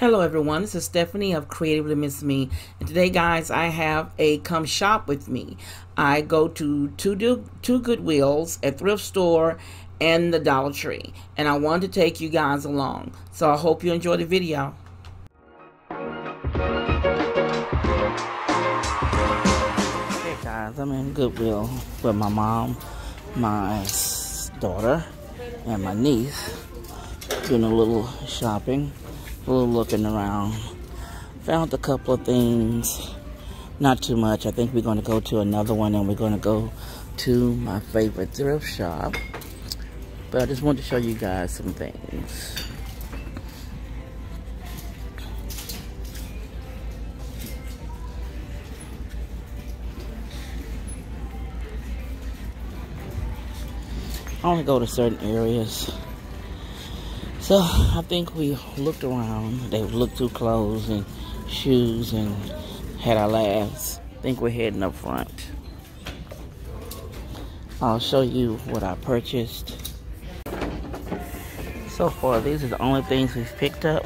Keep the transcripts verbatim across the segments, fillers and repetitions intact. Hello everyone, this is Stephanie of Creatively Miss Me, and today guys I have a come shop with me. I go to two, two Goodwills, a thrift store, and the Dollar Tree, and I wanted to take you guys along. So I hope you enjoy the video. Hey guys, I'm in Goodwill with my mom, my daughter, and my niece, doing a little shopping. A little looking around, found a couple of things, not too much. I think we're going to go to another one, and we're going to go to my favorite thrift shop, but I just wanted to show you guys some things. I only go to certain areas. So I think we looked around. They looked through clothes and shoes and had our laughs. I think we're heading up front. I'll show you what I purchased. So far, these are the only things we've picked up.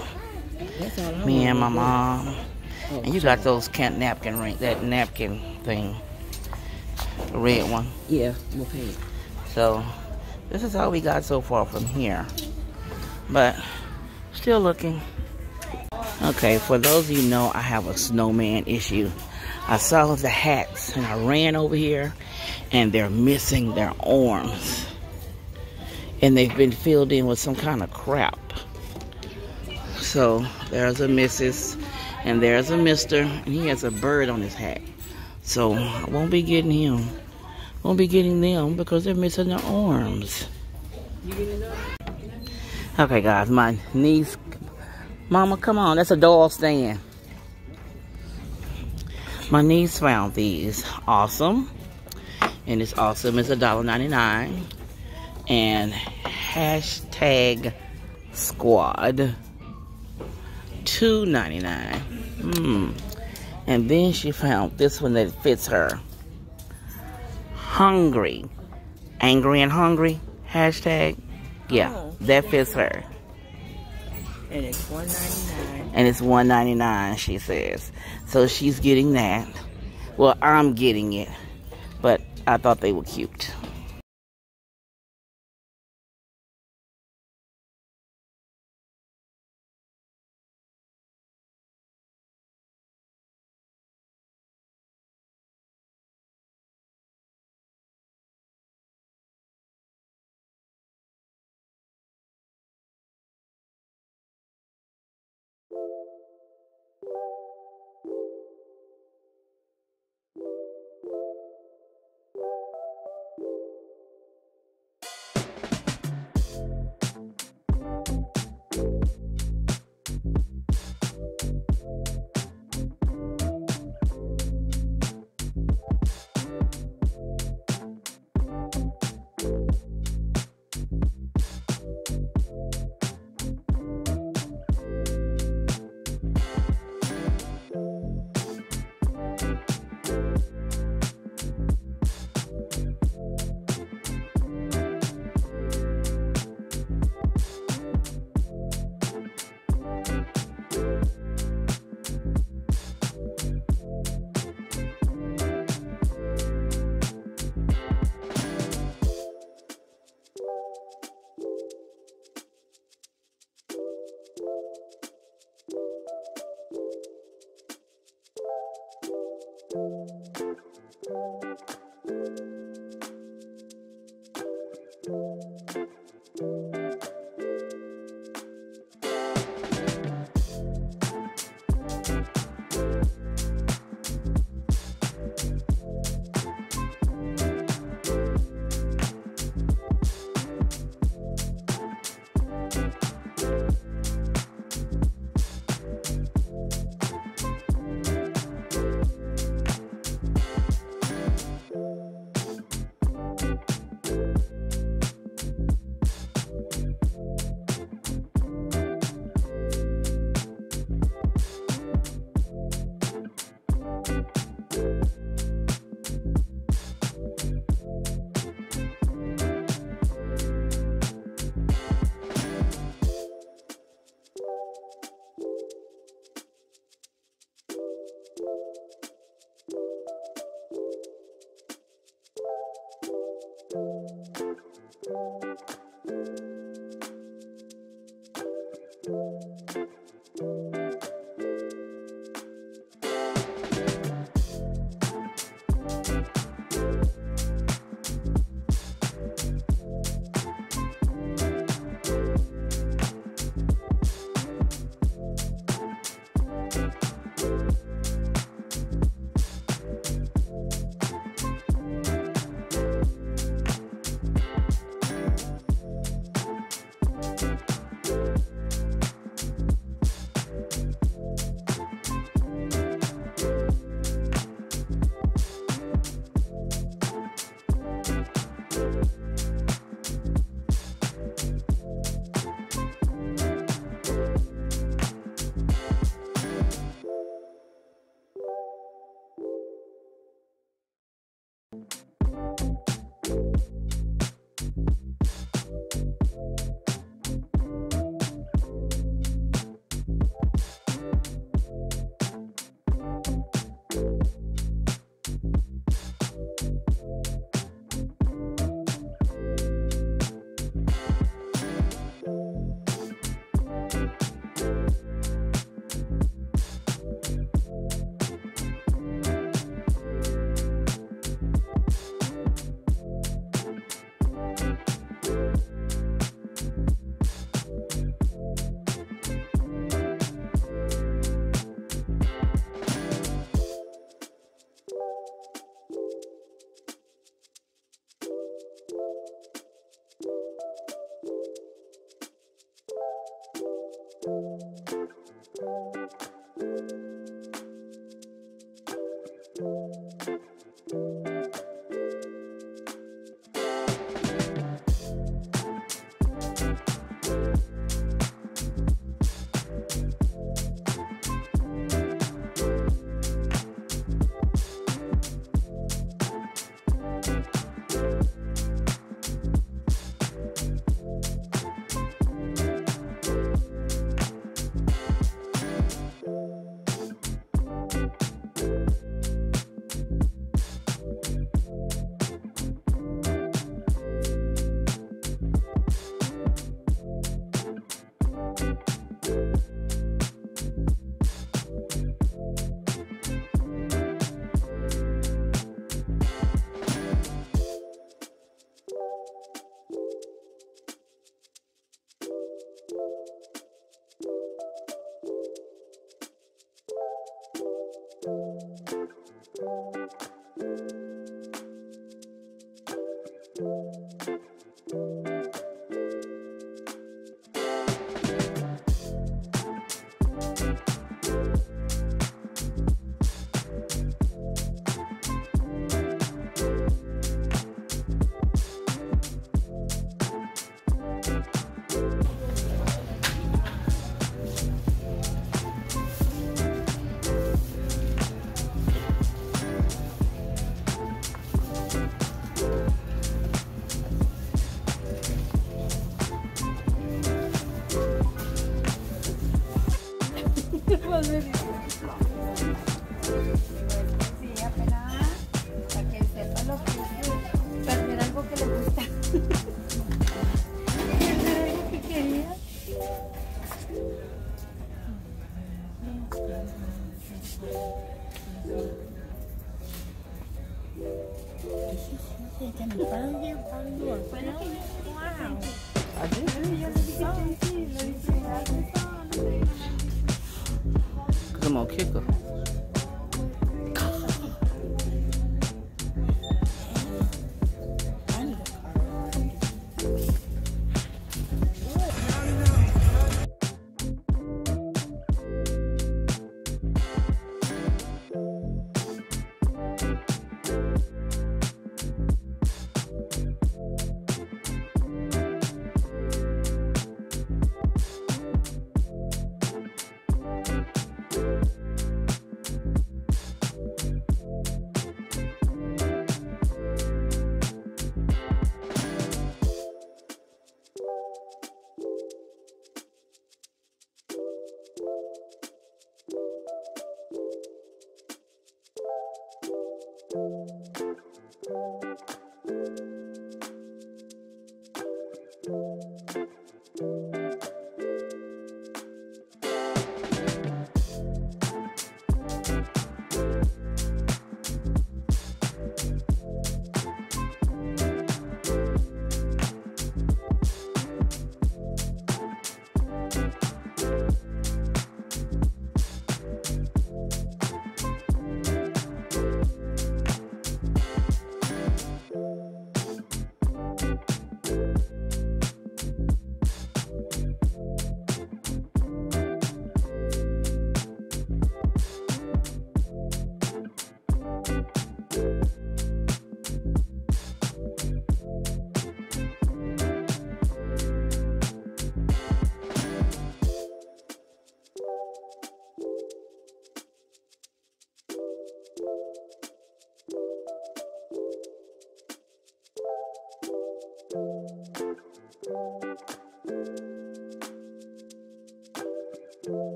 Me and my mom. And you got those can't napkin ring, that napkin thing, the red one. Yeah, okay. So this is all we got so far from here. But still looking. Okay, for those of you know, I have a snowman issue. I saw the hats and I ran over here, and they're missing their arms, and they've been filled in with some kind of crap. So there's a missus and there's a mister, and he has a bird on his hat. So I won't be getting him, won't be getting them, because they're missing their arms. You getting them? Okay guys, my niece, mama, come on, that's a doll stand. My niece found these awesome, and it's awesome. It's a dollar ninety-nine, and hashtag squad, two ninety-nine. Mm. And then she found this one that fits her. Hungry, angry and hungry, hashtag. Yeah, oh, that fits her. And it's one ninety-nine. And it's one ninety-nine, she says. So she's getting that. Well, I'm getting it, but I thought they were cute.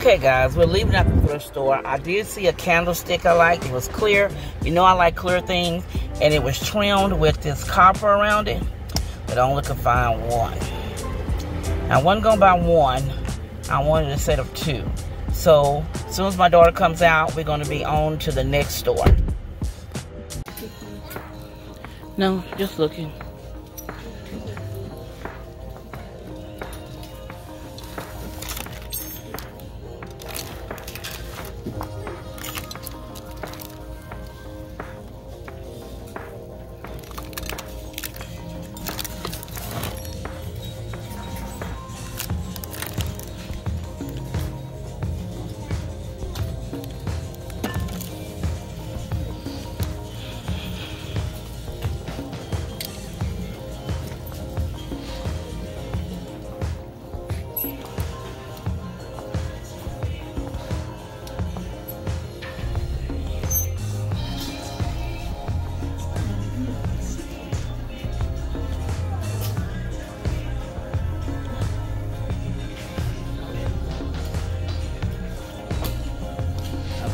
Okay guys, we're leaving out the thrift store. I did see a candlestick I like. It was clear. You know I like clear things. And it was trimmed with this copper around it. But I only could find one. I wasn't going to buy one. I wanted a set of two. So as soon as my daughter comes out, we're going to be on to the next store. No, just looking.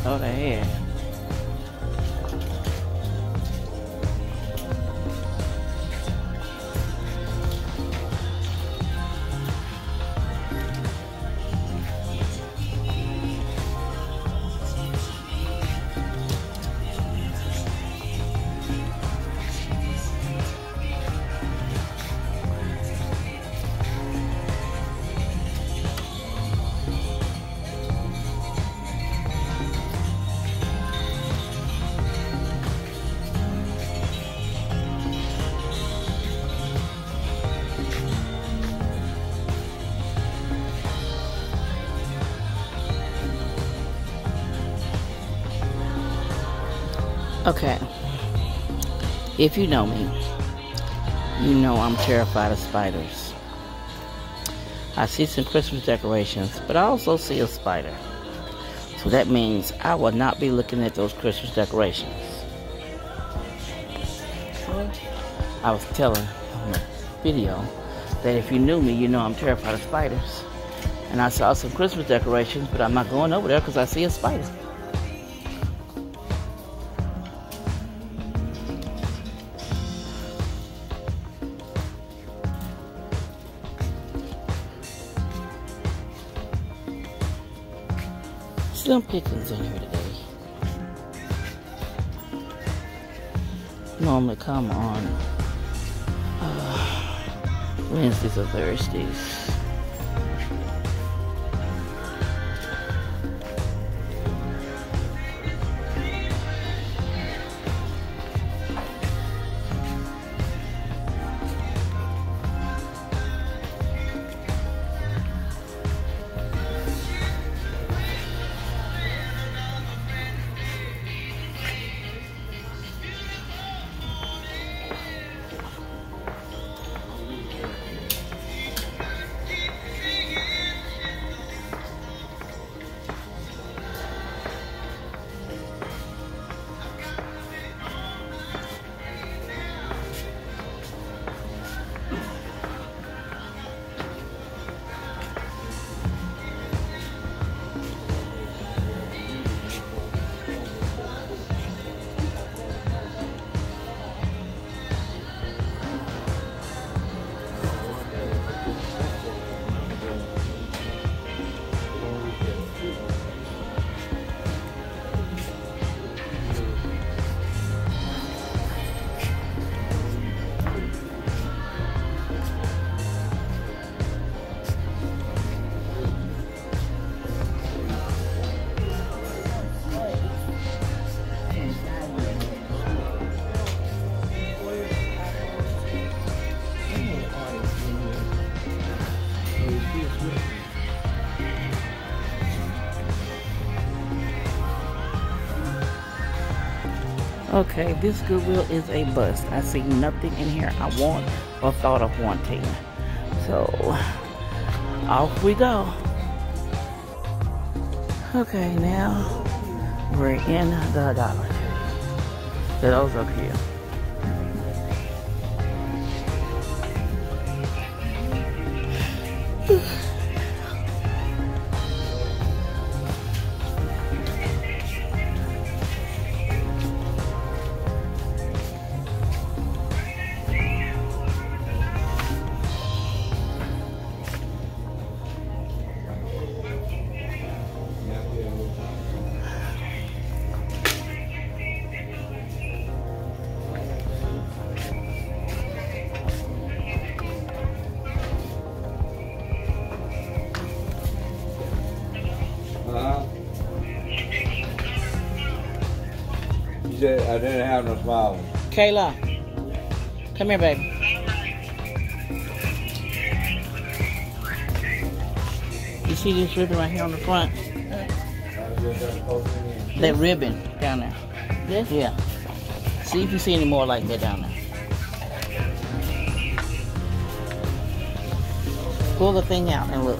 Oh, they had. Okay, If you know me, you know I'm terrified of spiders. I see some Christmas decorations, but I also see a spider. So that means I will not be looking at those Christmas decorations. I was telling on the video that if you knew me, you know I'm terrified of spiders. And I saw some Christmas decorations, but I'm not going over there because I see a spider. Slim Pickens in here today. Normally come on uh, Wednesdays or Thursdays. Okay, this Goodwill is a bust. I see nothing in here I want or thought of wanting. So, off we go. Okay, now we're in the Dollar Tree. Those are cute. I didn't have no smile. Kayla, come here, baby. You see this ribbon right here on the front? That ribbon down there. This? Yeah. See if you see any more like that down there. Pull the thing out and look.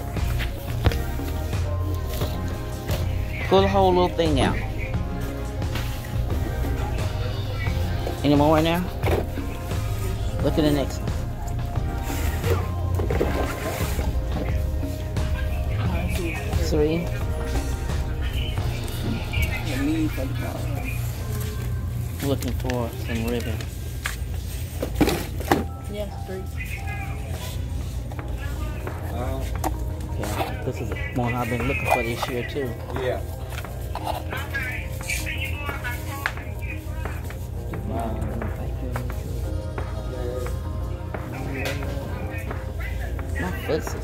Pull the whole little thing out. Any more right now? Look at the next one. Three. Looking for some ribbon. Yeah, three. Yeah, this is one I've been looking for this year too. Yeah. My foot's